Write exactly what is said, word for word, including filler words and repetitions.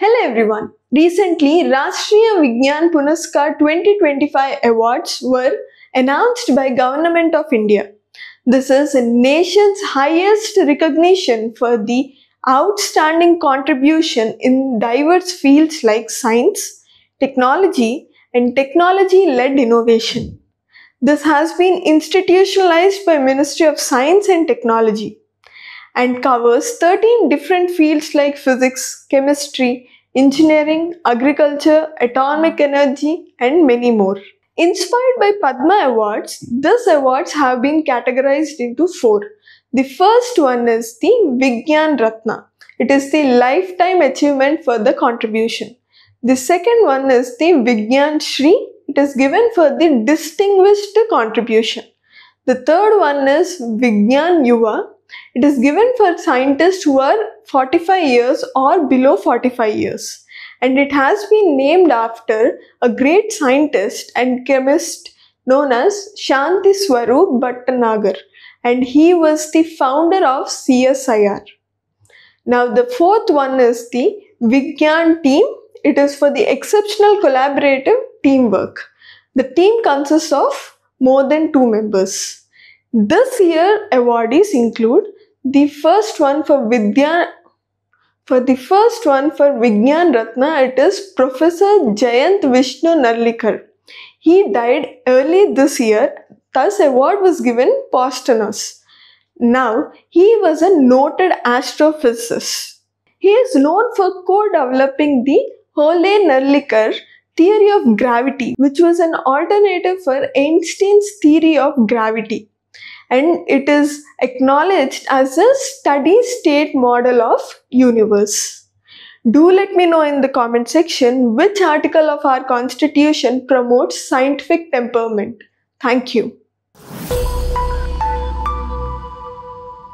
Hello everyone. Recently, Rashtriya Vigyan Puraskar twenty twenty-five awards were announced by Government of India. This is the nation's highest recognition for the outstanding contribution in diverse fields like science, technology, and technology-led innovation. This has been institutionalized by Ministry of Science and Technology and covers thirteen different fields like physics, chemistry, engineering, agriculture, atomic energy, and many more. Inspired by Padma Awards, these awards have been categorized into four. The first one is the Vigyan Ratna. It is the lifetime achievement for the contribution. The second one is the Vigyan Shri. It is given for the distinguished contribution. The third one is Vigyan Yuva. It is given for scientists who are forty-five years or below forty-five years. And it has been named after a great scientist and chemist known as Shanti Swaroop Bhatnagar. And he was the founder of C S I R. Now the fourth one is the Vigyan Team. It is for the exceptional collaborative teamwork. The team consists of more than two members. This year awardees include the first one for Vidya. For the first one for Vigyan Ratna, it is Professor Jayant Vishnu Narlikar. He died early this year. Thus, award was given posthumous. Now, he was a noted astrophysicist. He is known for co-developing the Hoyle–Narlikar theory of gravity, which was an alternative for Einstein's theory of gravity. And it is acknowledged as a steady state model of universe. Do let me know in the comment section which article of our constitution promotes scientific temperament. Thank you.